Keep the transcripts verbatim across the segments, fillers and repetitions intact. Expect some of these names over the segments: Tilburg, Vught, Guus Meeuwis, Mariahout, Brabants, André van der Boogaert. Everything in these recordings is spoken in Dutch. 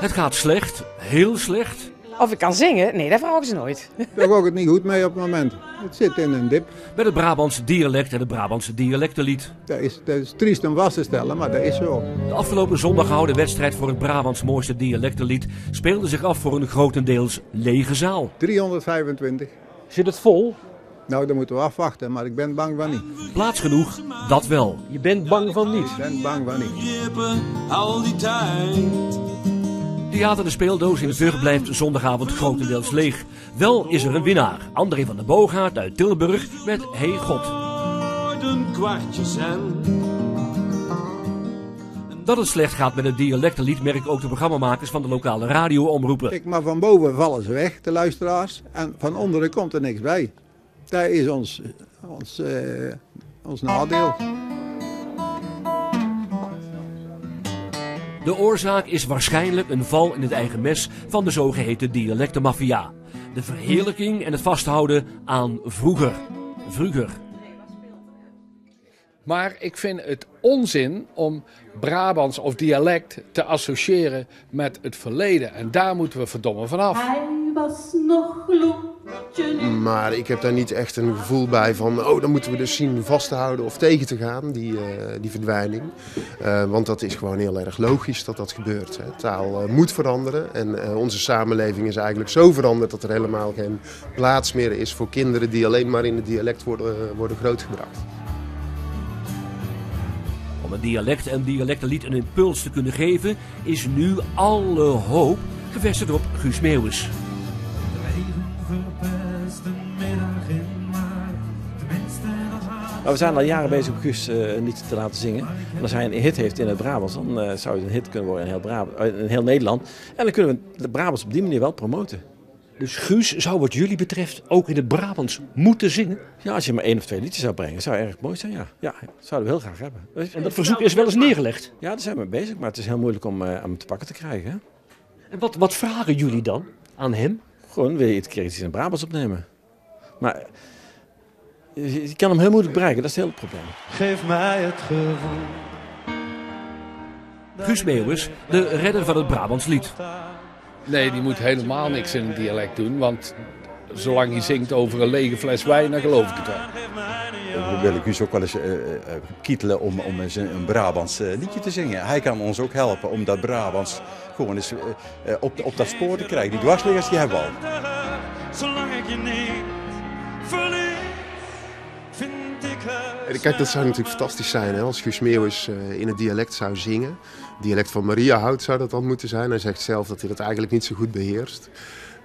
Het gaat slecht, heel slecht. Of ik kan zingen? Nee, dat vragen ze nooit. Daar wou ik het niet goed mee op het moment. Het zit in een dip. Bij het Brabantse dialect en het Brabantse dialectenlied. Dat is, dat is triest om vast te stellen, maar dat is zo. De afgelopen zondag gehouden wedstrijd voor het Brabants mooiste dialectenlied speelde zich af voor een grotendeels lege zaal. driehonderdvijfentwintig. Zit het vol? Nou, dan moeten we afwachten, maar ik ben bang van niet. Plaats genoeg, dat wel. Je bent bang van niet. Ik ben bang van niet. Theater De Speeldoos in Vught blijft zondagavond grotendeels leeg. Wel is er een winnaar, André van der Boogaert uit Tilburg met Hey God. Dat het slecht gaat met het dialectenlied merken ook de programmamakers van de lokale radio omroepen. Kijk, maar van boven vallen ze weg, de luisteraars, en van onderen komt er niks bij. Dat is ons, ons, uh, ons nadeel. De oorzaak is waarschijnlijk een val in het eigen mes van de zogeheten dialectenmafia. De verheerlijking en het vasthouden aan vroeger. Vroeger. Maar ik vind het onzin om Brabants of dialect te associëren met het verleden. En daar moeten we verdomme vanaf. Hij was nog gloedje. Maar ik heb daar niet echt een gevoel bij van, oh, dan moeten we dus zien vast te houden of tegen te gaan, die, uh, die verdwijning. Uh, want dat is gewoon heel erg logisch dat dat gebeurt. Hè. Taal uh, moet veranderen en uh, onze samenleving is eigenlijk zo veranderd dat er helemaal geen plaats meer is voor kinderen die alleen maar in het dialect worden, uh, worden grootgebracht. Om het dialect en dialectenlied een impuls te kunnen geven, is nu alle hoop gevestigd op Guus Meeuwis. Nou, we zijn al jaren bezig om Guus uh, een lied te laten zingen. En als hij een hit heeft in het Brabants, dan uh, zou het een hit kunnen worden in heel, Brabant, in heel Nederland. En dan kunnen we de Brabants op die manier wel promoten. Dus Guus zou wat jullie betreft ook in het Brabants moeten zingen? Ja, als je maar één of twee liedjes zou brengen, zou erg mooi zijn, ja. Ja, dat zouden we heel graag hebben. En dat verzoek is wel eens neergelegd? Ja, daar zijn we mee bezig, maar het is heel moeilijk om uh, hem te pakken te krijgen. Hè? En wat, wat vragen jullie dan aan hem? Gewoon, wil je het keer iets in het Brabants opnemen? Maar je, je kan hem heel moeilijk bereiken, dat is het hele probleem. Geef mij het gevoel. Guus Meeuwis, de redder van het Brabants lied. Nee, die moet helemaal niks in het dialect doen, want zolang hij zingt over een lege fles wijn, dan geloof ik het wel. We willen Guus ook wel eens uh, kietelen om, om eens een Brabants uh, liedje te zingen. Hij kan ons ook helpen om dat Brabants gewoon eens uh, uh, op, op dat spoor te krijgen. Die dwarsliggers die hebben we al. Zolang ik je niet verlies, vind ik het. Kijk, dat zou natuurlijk fantastisch zijn hè, als Guus Meeuwis uh, in het dialect zou zingen. Dialect van Mariahout zou dat dan moeten zijn. Hij zegt zelf dat hij dat eigenlijk niet zo goed beheerst.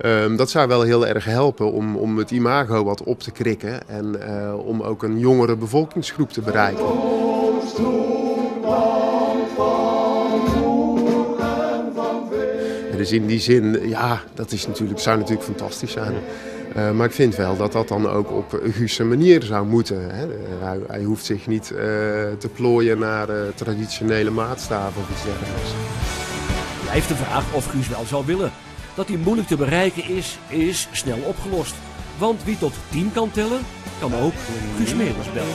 Um, dat zou wel heel erg helpen om, om het imago wat op te krikken en uh, om ook een jongere bevolkingsgroep te bereiken. Dus in die zin, ja, dat is natuurlijk, zou natuurlijk fantastisch zijn. Uh, maar ik vind wel dat dat dan ook op Guus' manier zou moeten. Hè? Hij, hij hoeft zich niet uh, te plooien naar uh, traditionele maatstaven of iets dergelijks. Blijft de vraag of Guus wel zou willen. Dat hij moeilijk te bereiken is, is snel opgelost. Want wie tot tien kan tellen, kan ook Guus Meeuwis bellen.